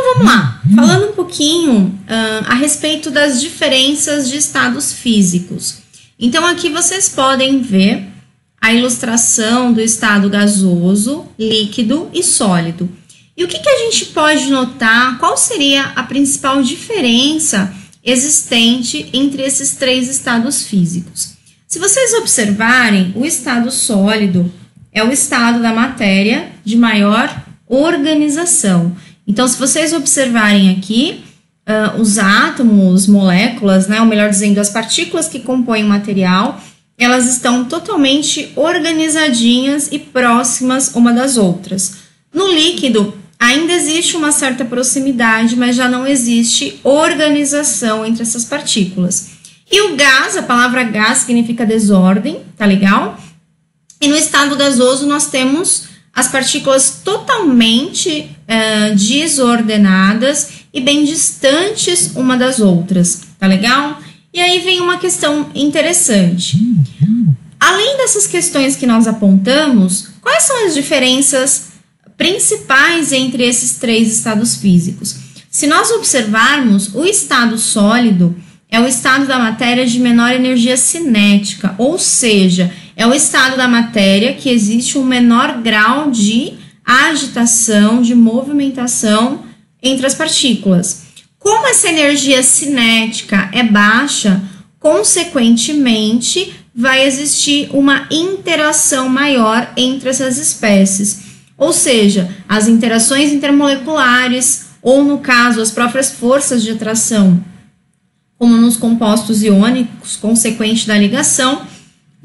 Então vamos lá, falando um pouquinho a respeito das diferenças de estados físicos. Então aqui vocês podem ver a ilustração do estado gasoso, líquido e sólido. E o que que a gente pode notar? Qual seria a principal diferença existente entre esses três estados físicos? Se vocês observarem, o estado sólido é o estado da matéria de maior organização. Então, se vocês observarem aqui, os átomos, moléculas, né, ou melhor dizendo, as partículas que compõem o material, elas estão totalmente organizadinhas e próximas uma das outras. No líquido, ainda existe uma certa proximidade, mas já não existe organização entre essas partículas. E o gás, a palavra gás significa desordem, tá legal? E no estado gasoso nós temos as partículas totalmente desordenadas e bem distantes uma das outras, tá legal? E aí vem uma questão interessante. Além dessas questões que nós apontamos, quais são as diferenças principais entre esses três estados físicos? Se nós observarmos, o estado sólido é o estado da matéria de menor energia cinética, ou seja, é o estado da matéria que existe um menor grau de agitação, de movimentação entre as partículas. Como essa energia cinética é baixa, consequentemente vai existir uma interação maior entre essas espécies, ou seja, as interações intermoleculares, ou no caso, as próprias forças de atração, como nos compostos iônicos, consequente da ligação,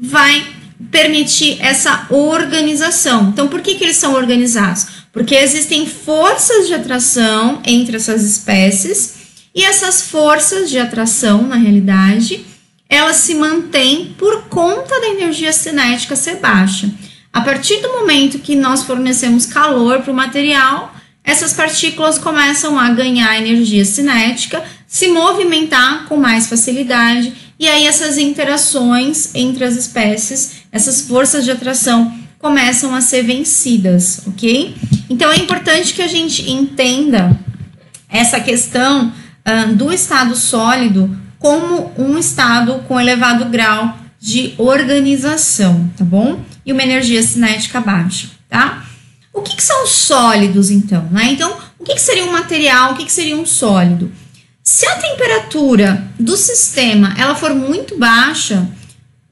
vai permitir essa organização. Então, por que que eles são organizados? Porque existem forças de atração entre essas espécies, e essas forças de atração, na realidade, elas se mantêm por conta da energia cinética ser baixa. A partir do momento que nós fornecemos calor para o material, essas partículas começam a ganhar energia cinética, se movimentar com mais facilidade, e aí essas interações entre as espécies, essas forças de atração, começam a ser vencidas, ok? Então é importante que a gente entenda essa questão do estado sólido como um estado com elevado grau de organização, tá bom? E uma energia cinética baixa, tá? O que que são sólidos, então, né? Então, o que que seria um material, o que que seria um sólido? Se a temperatura do sistema ela for muito baixa,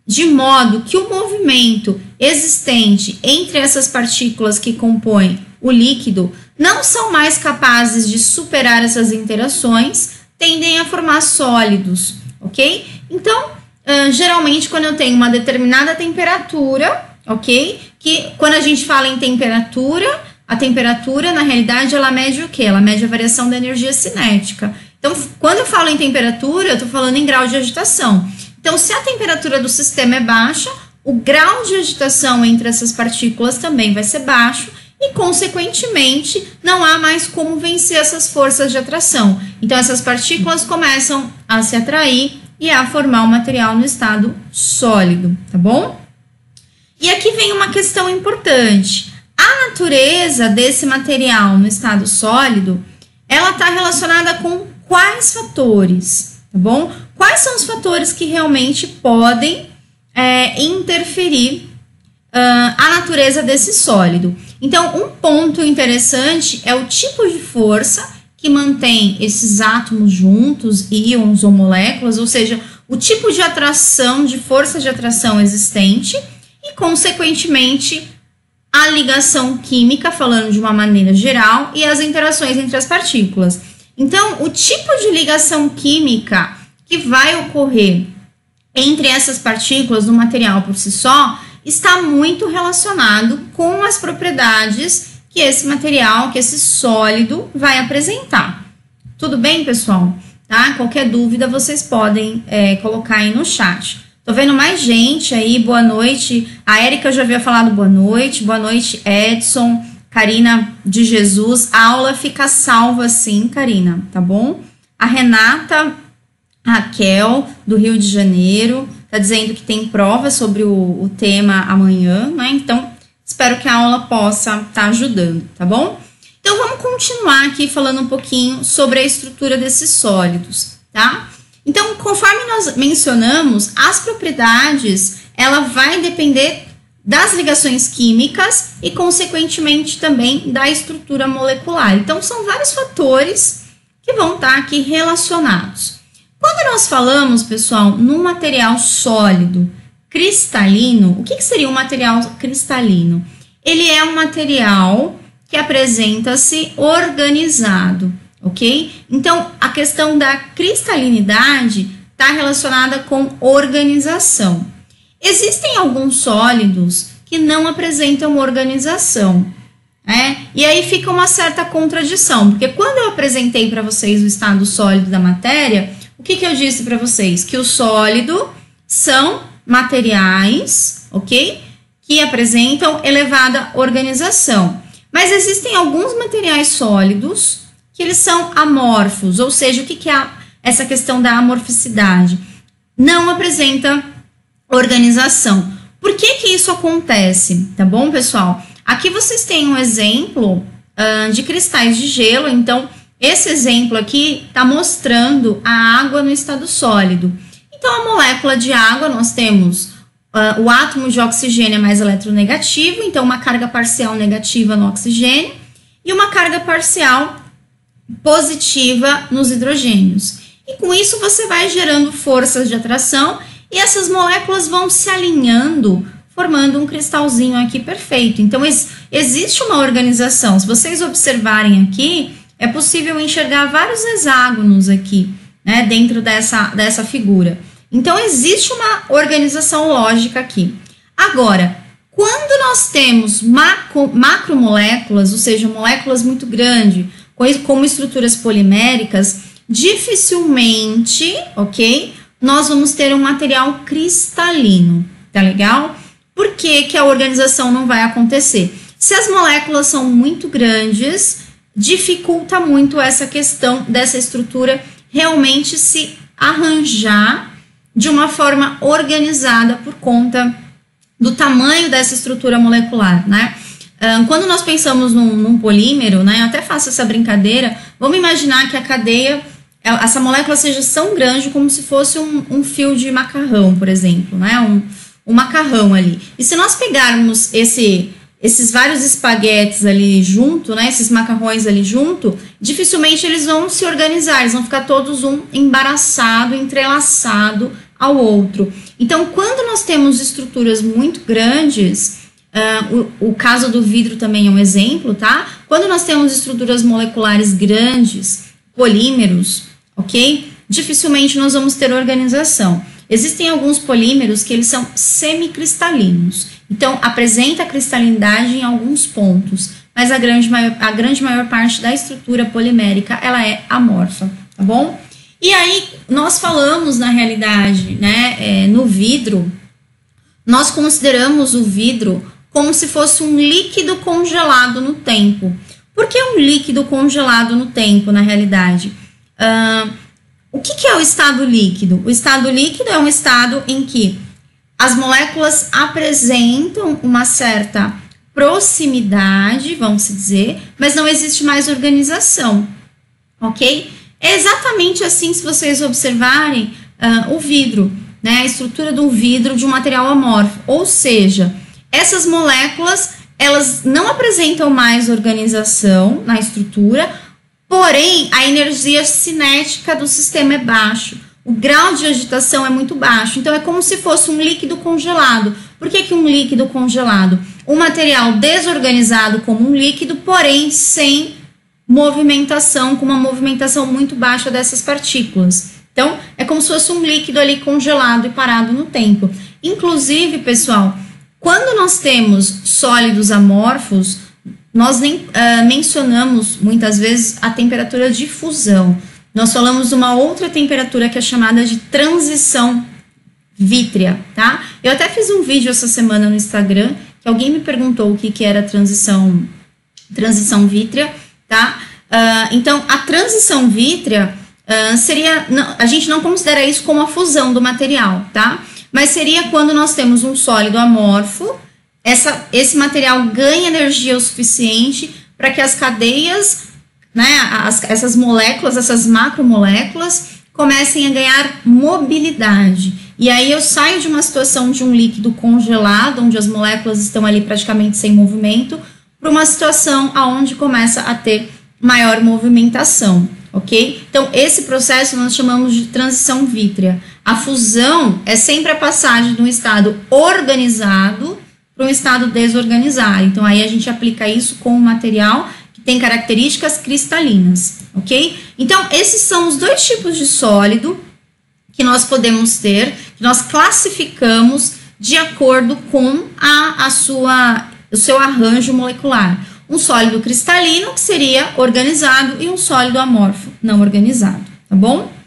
de modo que o movimento existente entre essas partículas que compõem o líquido não são mais capazes de superar essas interações, tendem a formar sólidos, ok? Então, geralmente, quando eu tenho uma determinada temperatura, ok? Que quando a gente fala em temperatura, a temperatura, na realidade, ela mede o quê? Ela mede a variação da energia cinética. Então, quando eu falo em temperatura, eu estou falando em grau de agitação. Então, se a temperatura do sistema é baixa, o grau de agitação entre essas partículas também vai ser baixo e, consequentemente, não há mais como vencer essas forças de atração. Então, essas partículas começam a se atrair e a formar o material no estado sólido, tá bom? E aqui vem uma questão importante. A natureza desse material no estado sólido, ela está relacionada com quais fatores, tá bom? Quais são os fatores que realmente podem interferir a natureza desse sólido? Então, um ponto interessante é o tipo de força que mantém esses átomos juntos, íons ou moléculas, ou seja, o tipo de atração, de força de atração existente e, consequentemente, a ligação química, falando de uma maneira geral, e as interações entre as partículas. Então, o tipo de ligação química que vai ocorrer entre essas partículas no material por si só está muito relacionado com as propriedades que esse material, que esse sólido vai apresentar. Tudo bem, pessoal? Tá? Qualquer dúvida vocês podem colocar aí no chat. Tô vendo mais gente aí, boa noite. A Érica já havia falado boa noite Edson. Karina de Jesus, a aula fica salva sim, Karina, tá bom? A Renata Raquel, do Rio de Janeiro, tá dizendo que tem prova sobre o tema amanhã, né? Então, espero que a aula possa tá ajudando, tá bom? Então, Então, vamos continuar aqui falando um pouquinho sobre a estrutura desses sólidos, tá? Então, conforme nós mencionamos, as propriedades, ela vai depender das ligações químicas e, consequentemente, também da estrutura molecular. Então, são vários fatores que vão estar aqui relacionados. Quando nós falamos, pessoal, num material sólido cristalino, o que seria um material cristalino? Ele é um material que apresenta-se organizado, ok? Então, a questão da cristalinidade está relacionada com organização. Existem alguns sólidos que não apresentam organização, né? E aí fica uma certa contradição, porque quando eu apresentei para vocês o estado sólido da matéria, o que eu disse para vocês? Que o sólido são materiais, ok? Que apresentam elevada organização. Mas existem alguns materiais sólidos que eles são amorfos, ou seja, o que é essa questão da amorficidade? Não apresenta organização. Por que que isso acontece? Tá bom, pessoal? Aqui vocês têm um exemplo de cristais de gelo. Então, esse exemplo aqui está mostrando a água no estado sólido. Então, a molécula de água, nós temos o átomo de oxigênio é mais eletronegativo, então uma carga parcial negativa no oxigênio e uma carga parcial positiva nos hidrogênios. E com isso você vai gerando forças de atração e essas moléculas vão se alinhando, formando um cristalzinho aqui perfeito. Então, existe uma organização. Se vocês observarem aqui, é possível enxergar vários hexágonos aqui, né, dentro dessa figura. Então, existe uma organização lógica aqui. Agora, quando nós temos macromoléculas, ou seja, moléculas muito grandes, como estruturas poliméricas, dificilmente, ok, nós vamos ter um material cristalino, tá legal? Por que que a organização não vai acontecer? Se as moléculas são muito grandes, dificulta muito essa questão dessa estrutura realmente se arranjar de uma forma organizada por conta do tamanho dessa estrutura molecular, né? Quando nós pensamos num polímero, né, eu até faço essa brincadeira, vamos imaginar que a cadeia, essa molécula seja tão grande como se fosse um fio de macarrão, por exemplo, né, um macarrão ali. E se nós pegarmos esses vários espaguetes ali junto, né, esses macarrões ali junto, dificilmente eles vão se organizar, eles vão ficar todos um embaraçado, entrelaçado ao outro. Então, quando nós temos estruturas muito grandes, o caso do vidro também é um exemplo, tá? Quando nós temos estruturas moleculares grandes, polímeros, ok? Dificilmente nós vamos ter organização. Existem alguns polímeros que eles são semicristalinos. Então, apresenta cristalinidade em alguns pontos, mas a grande maior parte da estrutura polimérica, ela é amorfa, tá bom? E aí, nós falamos, na realidade, né, no vidro, nós consideramos o vidro como se fosse um líquido congelado no tempo. Por que um líquido congelado no tempo, na realidade? O que é o estado líquido? O estado líquido é um estado em que as moléculas apresentam uma certa proximidade, vamos dizer, mas não existe mais organização, ok? É exatamente assim, se vocês observarem o vidro, né, a estrutura do vidro de um material amorfo, ou seja, essas moléculas, elas não apresentam mais organização na estrutura, porém, a energia cinética do sistema é baixa, o grau de agitação é muito baixo, então é como se fosse um líquido congelado. Por que que um líquido congelado? Um material desorganizado como um líquido, porém sem movimentação, com uma movimentação muito baixa dessas partículas. Então, é como se fosse um líquido ali congelado e parado no tempo. Inclusive, pessoal, quando nós temos sólidos amorfos, nós nem mencionamos, muitas vezes, a temperatura de fusão. Nós falamos de uma outra temperatura que é chamada de transição vítrea, tá? Eu até fiz um vídeo essa semana no Instagram, que alguém me perguntou o que era transição vítrea, tá? Então, a transição vítrea a gente não considera isso como a fusão do material, tá? Mas seria quando nós temos um sólido amorfo, esse material ganha energia o suficiente para que as cadeias, né, essas moléculas, essas macromoléculas, comecem a ganhar mobilidade. E aí eu saio de uma situação de um líquido congelado, onde as moléculas estão ali praticamente sem movimento, para uma situação onde começa a ter maior movimentação, ok? Então, esse processo nós chamamos de transição vítrea. A fusão é sempre a passagem de um estado organizado para um estado desorganizado. Então, aí a gente aplica isso com um material que tem características cristalinas, ok? Então, esses são os dois tipos de sólido que nós podemos ter, que nós classificamos de acordo com o seu arranjo molecular. Um sólido cristalino, que seria organizado, e um sólido amorfo, não organizado, tá bom?